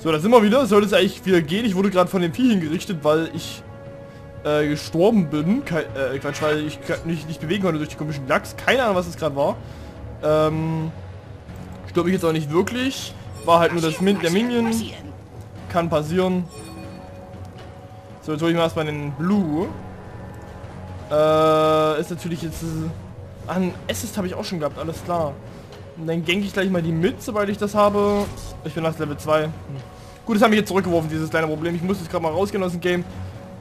So, da sind wir wieder. Sollte es eigentlich wieder gehen. Ich wurde gerade von dem Vieh hingerichtet, weil ich gestorben bin. Quatsch, weil ich nicht bewegen konnte durch die komischen Lachs. Keine Ahnung, was das gerade war. Stört mich jetzt auch nicht wirklich. War halt nur das Minion. Kann passieren. So, jetzt hole ich mal erstmal den Blue. Ist natürlich jetzt... An Assist habe ich auch schon gehabt, alles klar. Und dann ganke ich gleich mal die mit, sobald ich das habe. Ich bin nach Level 2. Gut, das haben wir jetzt zurückgeworfen, dieses kleine Problem. Ich muss jetzt gerade mal rausgehen aus dem Game.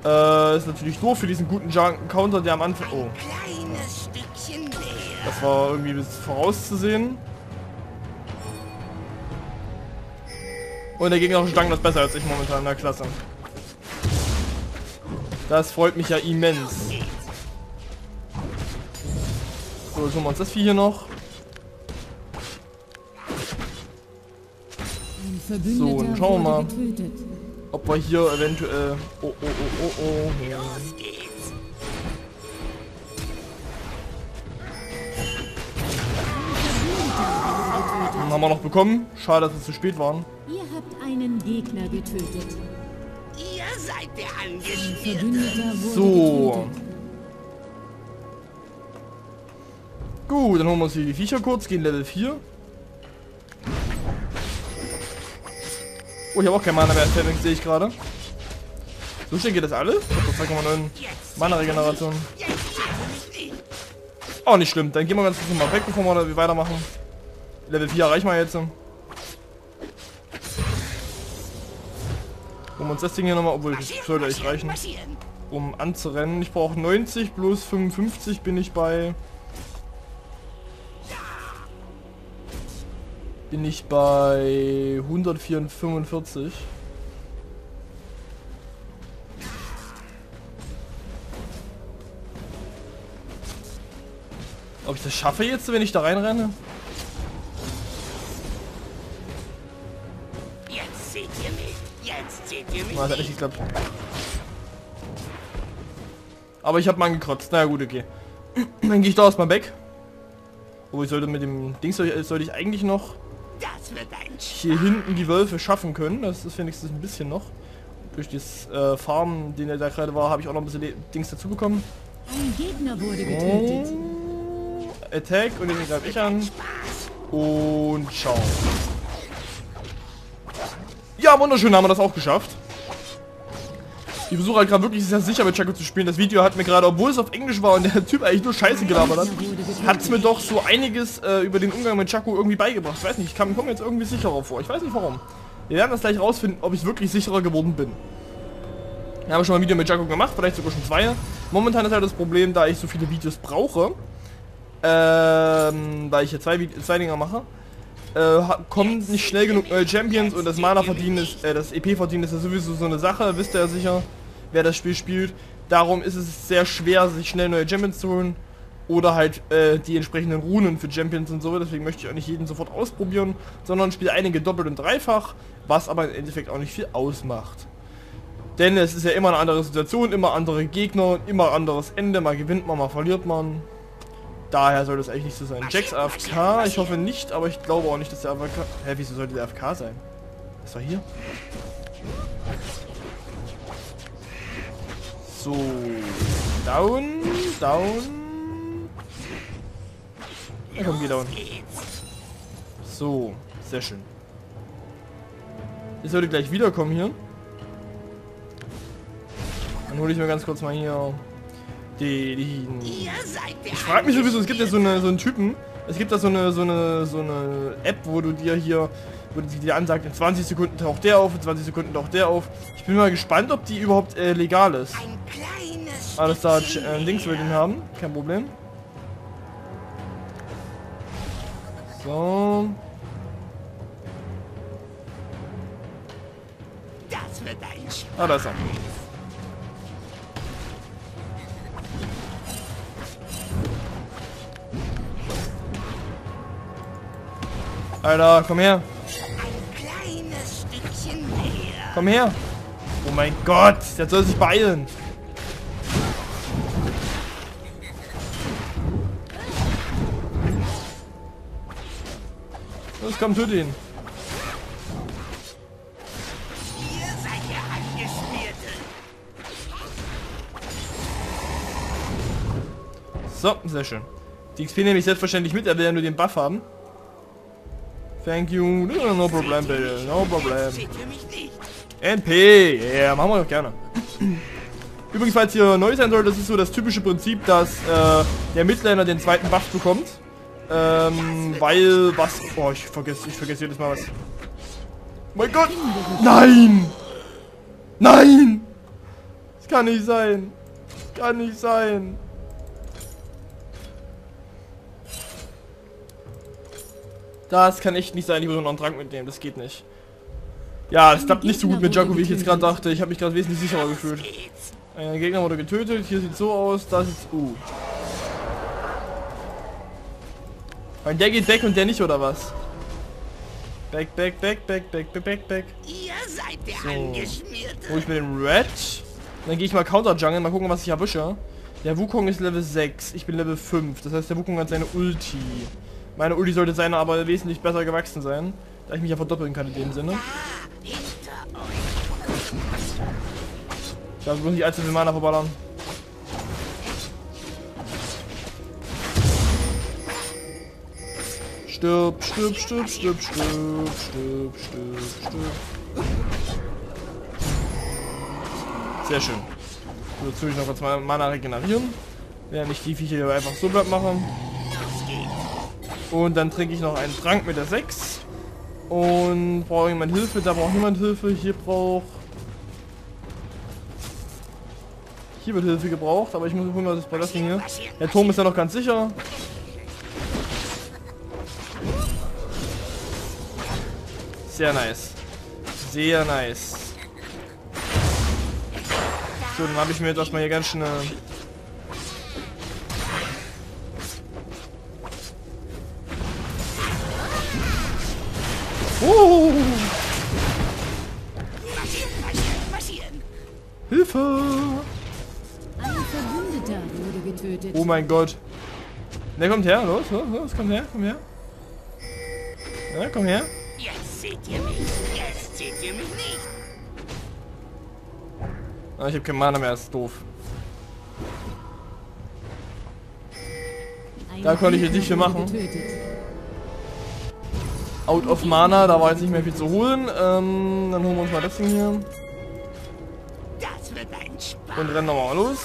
Ist natürlich doof für diesen guten Counter, der am Anfang... Oh. Das war irgendwie bis vorauszusehen. Und der gegnerische Tank ist besser als ich momentan, na klasse. Das freut mich ja immens. So, jetzt holen wir uns das Vieh hier noch. So, dann schauen wir mal, ob wir hier eventuell... Oh, oh, oh, oh, oh. Den haben wir noch bekommen. Schade, dass wir zu spät waren. Ihr habt einen Gegner getötet. Ihr seid der Angeschwerte. So. Gut, dann holen wir uns hier die Viecher kurz, gehen Level 4. Oh, ich habe auch kein Mana mehr, sehe ich gerade. So schnell geht das alles? Ich habe 2,9 Mana-Regeneration. Auch nicht schlimm, dann gehen wir ganz kurz mal weg, bevor wir da weitermachen. Level 4 erreichen wir jetzt. Holen wir uns das Ding hier nochmal, obwohl das sollte echt reichen, um anzurennen. Ich brauche 90, bloß 55 bin ich bei... Bin ich bei 145. Ob ich das schaffe jetzt, wenn ich da reinrenne? Jetzt seht ihr mich. Jetzt seht ihr mich. Nein, das hat nicht geklappt. Aber ich habe mal angekratzt. Na ja, gut, okay. Dann gehe ich da erstmal weg. Oh, ich sollte mit dem Dings sollte ich eigentlich noch hier hinten die Wölfe schaffen können. Das ist wenigstens ein bisschen noch. Durch das Farmen, den er da gerade war, habe ich auch noch ein bisschen Dings dazu bekommen. Ein Gegner wurde getötet. Oh, Attack und den greife ich an. Und ciao. Ja, wunderschön, haben wir das auch geschafft. Ich versuche halt gerade wirklich sehr sicher mit Chaco zu spielen. Das Video hat mir gerade, obwohl es auf Englisch war und der Typ eigentlich nur Scheiße gelabert hat, hat es mir doch so einiges über den Umgang mit Chaco irgendwie beigebracht. Ich weiß nicht, ich komme mir jetzt irgendwie sicherer vor. Ich weiß nicht warum. Wir werden das gleich rausfinden, ob ich wirklich sicherer geworden bin. Ich habe schon mal ein Video mit Chaco gemacht, vielleicht sogar schon 2. Momentan ist halt das Problem, da ich so viele Videos brauche, weil ich hier zwei Dinger mache, kommen nicht schnell genug neue Champions und das Mana-Verdienen ist, das EP-Verdienen ist ja sowieso so eine Sache, wisst ihr ja sicher, wer das Spiel spielt. Darum ist es sehr schwer, sich schnell neue Champions zu holen oder halt die entsprechenden Runen für Champions und so. Deswegen möchte ich auch nicht jeden sofort ausprobieren, sondern spiele einige doppelt und dreifach, was aber im Endeffekt auch nicht viel ausmacht. Denn es ist ja immer eine andere Situation, immer andere Gegner, immer anderes Ende, mal gewinnt man, mal verliert man. Daher soll das eigentlich nicht so sein. Jax AFK, ich hoffe nicht, aber ich glaube auch nicht, dass der AFK... Hä, wieso sollte der AFK sein? Das war hier. So. Down, down. Ja, komm, geh down. So, sehr schön. Ich sollte gleich wiederkommen hier. Dann hole ich mir ganz kurz mal hier... Ich frage mich sowieso, es gibt ja so einen Typen, es gibt da so eine App, wo du dir hier, wo die dir ansagt, in 20 Sekunden taucht der auf, in 20 Sekunden taucht der auf. Ich bin mal gespannt, ob die überhaupt legal ist. Alles da Dings will den haben, kein Problem. So. Ah, da ist er. Alter, komm her. Ein kleines Stückchen mehr. Komm her. Oh mein Gott, jetzt soll sich beeilen. Los, komm, töte ihn. So, sehr schön. Die XP nehme ich selbstverständlich mit, er will ja nur den Buff haben. Thank you. No problem, bitte. No problem. NP. Yeah, machen wir doch gerne. Übrigens, falls hier neu sein soll, das ist so das typische Prinzip, dass der Midlaner den zweiten Buff bekommt. Weil was... Oh, ich vergesse jedes Mal was. Oh mein Gott! Nein! Nein! Das kann nicht sein. Das kann nicht sein. Das kann echt nicht sein, ich muss noch einen Trank mitnehmen, das geht nicht. Ja, es klappt nicht so gut mit Jaco, wie ich jetzt gerade dachte. Ich habe mich gerade wesentlich sicherer gefühlt. Ein Gegner wurde getötet, hier sieht so aus, das ist... Weil der geht weg und der nicht, oder was? Back, back, back, back, back, back, back, back. Ihr seid der Angeschmierte. Hol ich mir den Red. Dann gehe ich mal Counter-Jungle, mal gucken, was ich erwische. Der Wukong ist Level 6, ich bin Level 5. Das heißt, der Wukong hat seine Ulti. Meine Ulti sollte seine aber wesentlich besser gewachsen sein, da ich mich ja verdoppeln kann in dem Sinne. Da muss ich allzu viel Mana verballern. Stirb, stirb, stirb, stirb, stirb, stirb, stirb, stirb. Sehr schön. So, jetzt will ich noch kurz mal Mana regenerieren, während ich die Viecher einfach so bleibt machen. Und dann trinke ich noch einen Trank mit der 6. Und brauche jemand Hilfe, da braucht niemand Hilfe, hier braucht... Hier wird Hilfe gebraucht, aber ich muss gucken, was ist bei das Ding hier. Der Turm ist ja noch ganz sicher. Sehr nice. Sehr nice. So, dann habe ich mir jetzt erstmal hier ganz schön... Hilfe! Oh mein Gott. Der kommt her, los, los, los, komm her, komm her. Ja, komm her. Jetzt seht ihr mich, jetzt seht ihr mich nicht. Ah, ich hab kein Mana mehr, das ist doof. Da konnte ich jetzt nicht viel machen. Out of Mana, da war jetzt nicht mehr viel zu holen. Dann holen wir uns mal das Ding hier. Das wird ein Spaß. Und rennen nochmal los.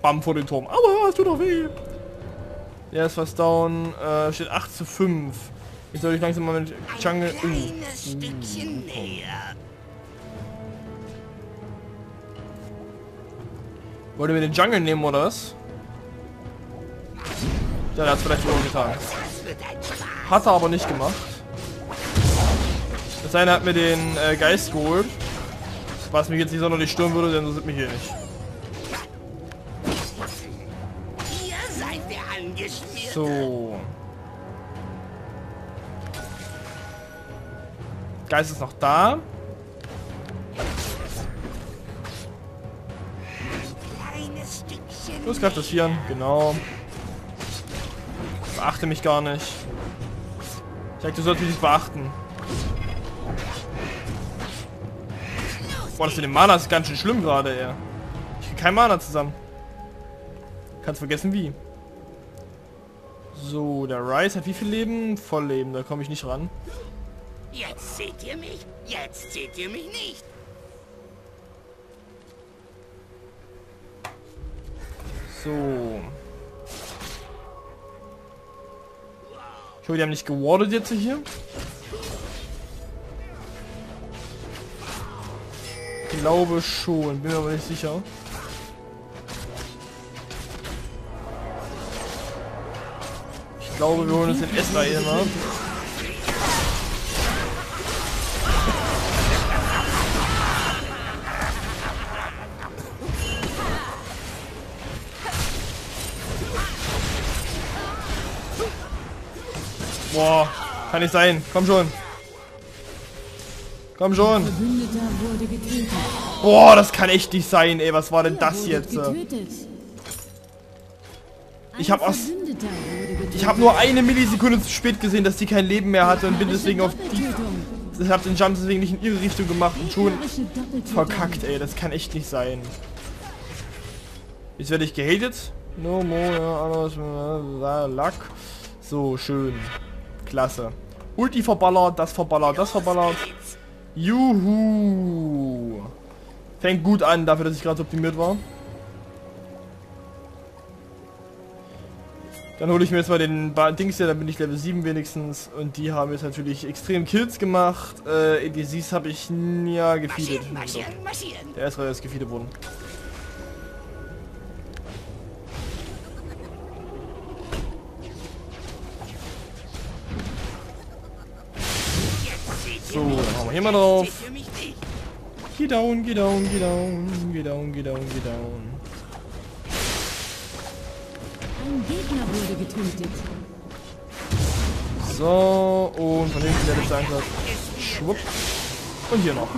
Bam, vor den Turm. Aber es tut doch weh. Der ist fast down. Steht 8:5. Jetzt soll ich langsam mal mit Jungle... Ein kleines Stückchen näher. Wollt ihr mir den Jungle nehmen, oder was? Ja, der hat es vielleicht wohl getan. Hat er aber nicht gemacht. Das eine hat mir den Geist geholt. Was mich jetzt nicht sonderlich stören würde, denn so sind wir hier nicht. Ihr seid der Angeschmierte. So. Geist ist noch da. Los, greift das hier an. Genau. Beachte mich gar nicht. Ich sag, du sollst mich nicht beachten. Boah, das mit dem Mana ist ganz schön schlimm gerade, ey. Ich krieg kein Mana zusammen. Kannst vergessen wie. So, der Ryze hat wie viel Leben? Voll Leben, da komme ich nicht ran. Jetzt seht ihr mich, jetzt seht ihr mich nicht. So. Die haben nicht gewardet jetzt hier. Ich glaube schon, bin mir aber nicht sicher. Ich glaube, wir holen uns den Esra hier mal. Boah, kann nicht sein. Komm schon. Komm schon. Boah, das kann echt nicht sein, ey. Was war denn das jetzt? Ich hab nur eine Millisekunde zu spät gesehen, dass die kein Leben mehr hatte und bin deswegen auf die... Ich hab den Jump deswegen nicht in ihre Richtung gemacht und schon verkackt, ey. Das kann echt nicht sein. Jetzt werde ich gehatet. No more luck. So, schön. Klasse. Ulti verballert, das verballert, das verballert. Juhu. Fängt gut an, dafür, dass ich gerade optimiert war. Dann hole ich mir jetzt mal den Dings hier, dann bin ich Level 7 wenigstens. Und die haben jetzt natürlich extrem Kills gemacht. EDCs habe ich ja gefeedet. Der erste ist gefeedet worden. So, dann hauen wir hier mal drauf. Geh down, geh down, geh down, geh down, geh down, geh down. Gegner wurde getötet. So, und von hinten der letzte Einsatz. Schwupp. Und hier noch.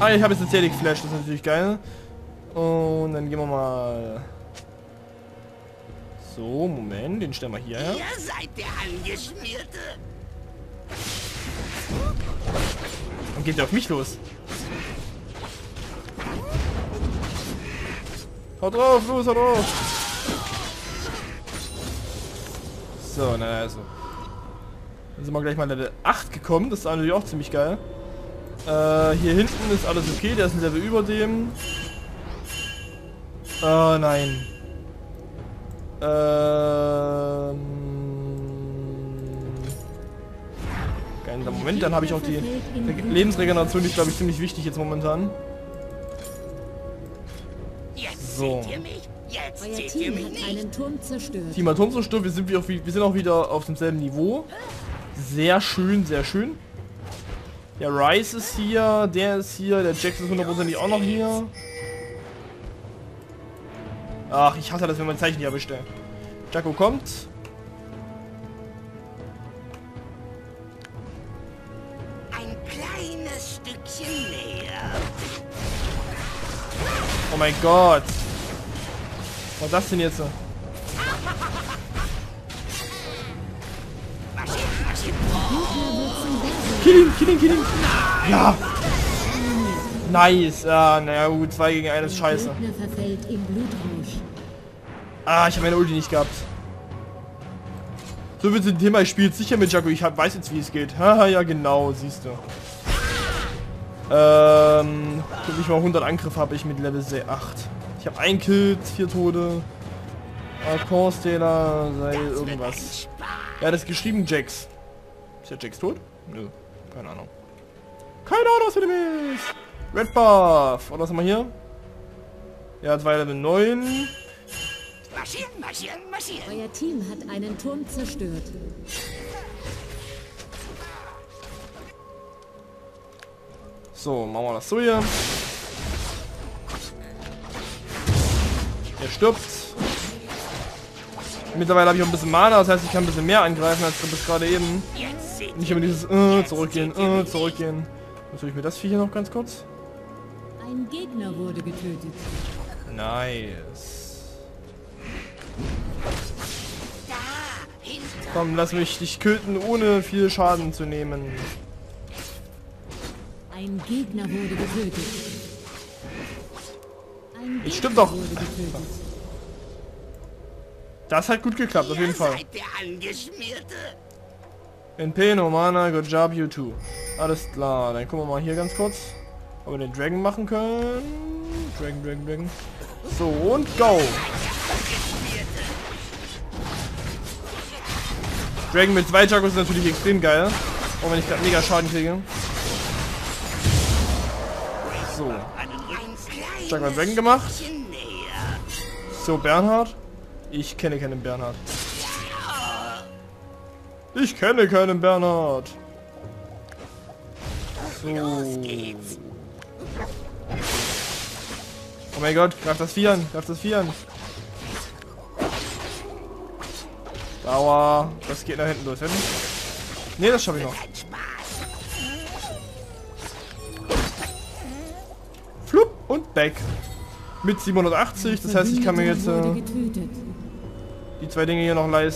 Ah, ich habe jetzt eine CD geflasht, das ist natürlich geil. Und dann gehen wir mal... So, Moment, den stellen wir hier her. Ihr seid der Angeschmierte. Und geht der auf mich los? Haut drauf, los, haut drauf. So, na also. Dann sind wir gleich mal Level 8 gekommen, das ist natürlich auch ziemlich geil. Hier hinten ist alles okay, der ist ein Level über dem. Nein. Geiler Moment, dann habe ich auch die Lebensregeneration, die ist glaube ich ziemlich wichtig jetzt momentan. So. Jetzt euer Team hat einen Turm zerstört. Team hat Turm zerstört, wir sind auch wieder auf demselben Niveau. Sehr schön, sehr schön. Der Rice ist hier, der Jax ist hundertprozentig auch noch hier. Ach, ich hasse das, wenn man Zeichen hier erwischt. Jacko kommt. Ein kleines Stückchen näher. Oh mein Gott. Was ist das denn jetzt? Kill ihn, kill ihn, kill ihn! Ja! Nice! Ah, naja, 2 gegen 1 ist scheiße. Ah, ich habe meine Ulti nicht gehabt. So wird es ein Thema, ich spiele jetzt sicher mit Jacko, ich weiß jetzt wie es geht. Haha, ja genau, siehst du. Guck ich mal, 100 Angriff habe ich mit Level 8. Ich habe 1 Kill, 4 Tode. Korstela, sei irgendwas. Ja, das ist geschrieben Jax. Ist der Jax tot? Nö. Keine Ahnung. Keine Ahnung, was für dem ist. Red Buff. Und was haben wir hier? Ja, 2 Level 9. Marschieren, marschieren, marschieren. Euer Team hat einen Turm zerstört. So, machen wir das so hier. Er stirbt. Mittlerweile habe ich auch ein bisschen Mana, das heißt ich kann ein bisschen mehr angreifen als bis gerade eben. Nicht immer dieses zurückgehen, zurückgehen. Was tue ich mir das Vieh hier noch ganz kurz? Ein Gegner wurde getötet. Nice. Komm, lass mich dich töten, ohne viel Schaden zu nehmen. Ein Gegner wurde getötet. Jetzt stimmt doch. Das hat gut geklappt, auf jeden Fall. In Peno, Mana, good job, you too. Alles klar, dann gucken wir mal hier ganz kurz, ob wir den Dragon machen können. Dragon, Dragon, Dragon. So, und go! Dragon mit 2 Jackos ist natürlich extrem geil. Auch wenn ich gerade mega Schaden kriege. So. Dragon gemacht. So, Bernhard. Ich kenne keinen Bernhard. Ich kenne keinen Bernhard. So. Oh mein Gott, greift das Vieh an. Greift das Vieh an. Dauer. Das geht nach hinten los. Ne, das schaffe ich noch. Und back. Mit 780, das heißt ich kann mir jetzt die 2 Dinge hier noch leisten.